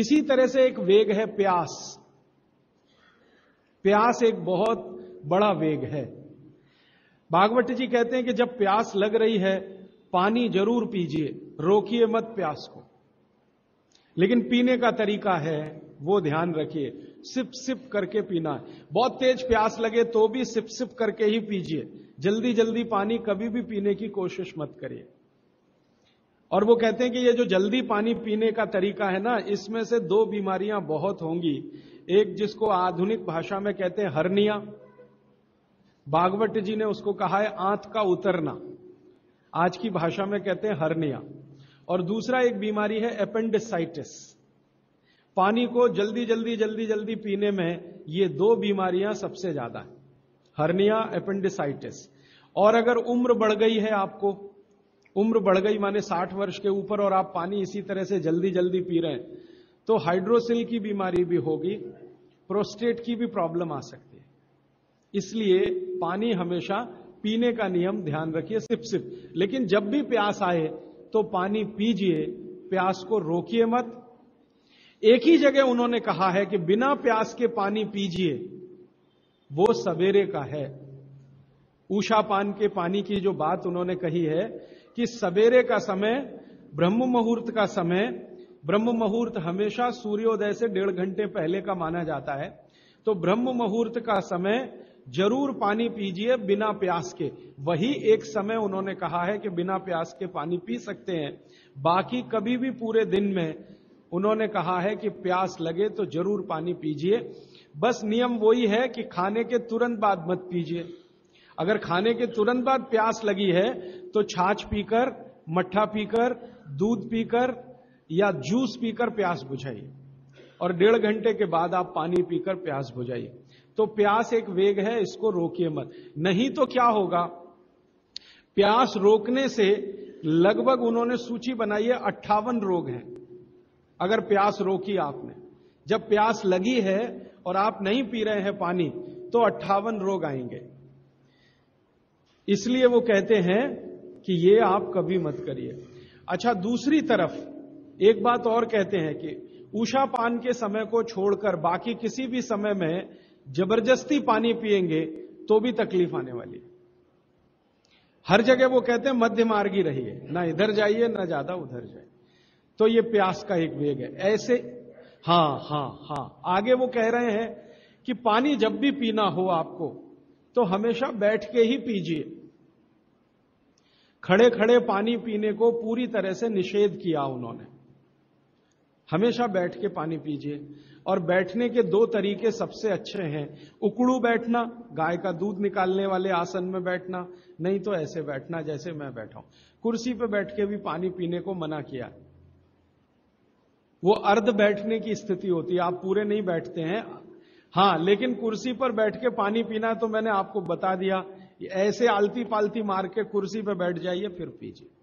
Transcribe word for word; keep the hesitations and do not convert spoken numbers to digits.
इसी तरह से एक वेग है प्यास। प्यास एक बहुत बड़ा वेग है। भागवत जी कहते हैं कि जब प्यास लग रही है पानी जरूर पीजिए, रोकिए मत प्यास को, लेकिन पीने का तरीका है वो ध्यान रखिए, सिप सिप करके पीना है। बहुत तेज प्यास लगे तो भी सिप सिप करके ही पीजिए, जल्दी जल्दी पानी कभी भी पीने की कोशिश मत करिए। और वो कहते हैं कि ये जो जल्दी पानी पीने का तरीका है ना, इसमें से दो बीमारियां बहुत होंगी, एक जिसको आधुनिक भाषा में कहते हैं हर्निया, भागवत जी ने उसको कहा है आंत का उतरना, आज की भाषा में कहते हैं हर्निया, और दूसरा एक बीमारी है एपेंडिसाइटिस। पानी को जल्दी जल्दी जल्दी जल्दी पीने में ये दो बीमारियां सबसे ज्यादा है, हर्निया, एपेंडिसाइटिस। और अगर उम्र बढ़ गई है आपको, उम्र बढ़ गई माने साठ वर्ष के ऊपर, और आप पानी इसी तरह से जल्दी जल्दी पी रहे हैं, तो हाइड्रोसिल की बीमारी भी होगी, प्रोस्टेट की भी प्रॉब्लम आ सकती है। इसलिए पानी हमेशा पीने का नियम ध्यान रखिए, सिप सिप, लेकिन जब भी प्यास आए तो पानी पीजिए, प्यास को रोकिए मत। एक ही जगह उन्होंने कहा है कि बिना प्यास के पानी पीजिए, वो सवेरे का है। उषा पान के पानी की जो बात उन्होंने कही है कि सवेरे का समय, ब्रह्म मुहूर्त का समय, ब्रह्म मुहूर्त हमेशा सूर्योदय से डेढ़ घंटे पहले का माना जाता है, तो ब्रह्म मुहूर्त का समय जरूर पानी पीजिए बिना प्यास के। वही एक समय उन्होंने कहा है कि बिना प्यास के पानी पी सकते हैं, बाकी कभी भी पूरे दिन में उन्होंने कहा है कि प्यास लगे तो जरूर पानी पीजिए। बस नियम वही है कि खाने के तुरंत बाद मत पीजिए। अगर खाने के तुरंत बाद प्यास लगी है तो छाछ पीकर, मट्ठा पीकर, दूध पीकर या जूस पीकर प्यास बुझाइए, और डेढ़ घंटे के बाद आप पानी पीकर प्यास बुझाइए। तो प्यास एक वेग है, इसको रोकिए मत। नहीं तो क्या होगा, प्यास रोकने से लगभग उन्होंने सूची बनाई है अट्ठावन रोग हैं अगर प्यास रोकी आपने। जब प्यास लगी है और आप नहीं पी रहे हैं पानी तो अट्ठावन रोग आएंगे। इसलिए वो कहते हैं कि ये आप कभी मत करिए। अच्छा, दूसरी तरफ एक बात और कहते हैं कि उषा पान के समय को छोड़कर बाकी किसी भी समय में जबरदस्ती पानी पिएंगे तो भी तकलीफ आने वाली है। हर जगह वो कहते हैं मध्य मार्गी रहिए, ना इधर जाइए ना ज्यादा उधर जाइए। तो ये प्यास का एक वेग है ऐसे। हाँ हाँ हाँ आगे वो कह रहे हैं कि पानी जब भी पीना हो आपको तो हमेशा बैठ के ही पीजिए। खड़े खड़े पानी पीने को पूरी तरह से निषेध किया उन्होंने, हमेशा बैठ के पानी पीजिए। और बैठने के दो तरीके सबसे अच्छे हैं, उकड़ू बैठना, गाय का दूध निकालने वाले आसन में बैठना, नहीं तो ऐसे बैठना जैसे मैं बैठा हूं। कुर्सी पर बैठ के भी पानी पीने को मना किया। वो अर्ध बैठने की स्थिति होती है, आप पूरे नहीं बैठते हैं। हाँ, लेकिन कुर्सी पर बैठ के पानी पीना तो मैंने आपको बता दिया, ऐसे आलती पालती मार के कुर्सी पर बैठ जाइए फिर पीजिए।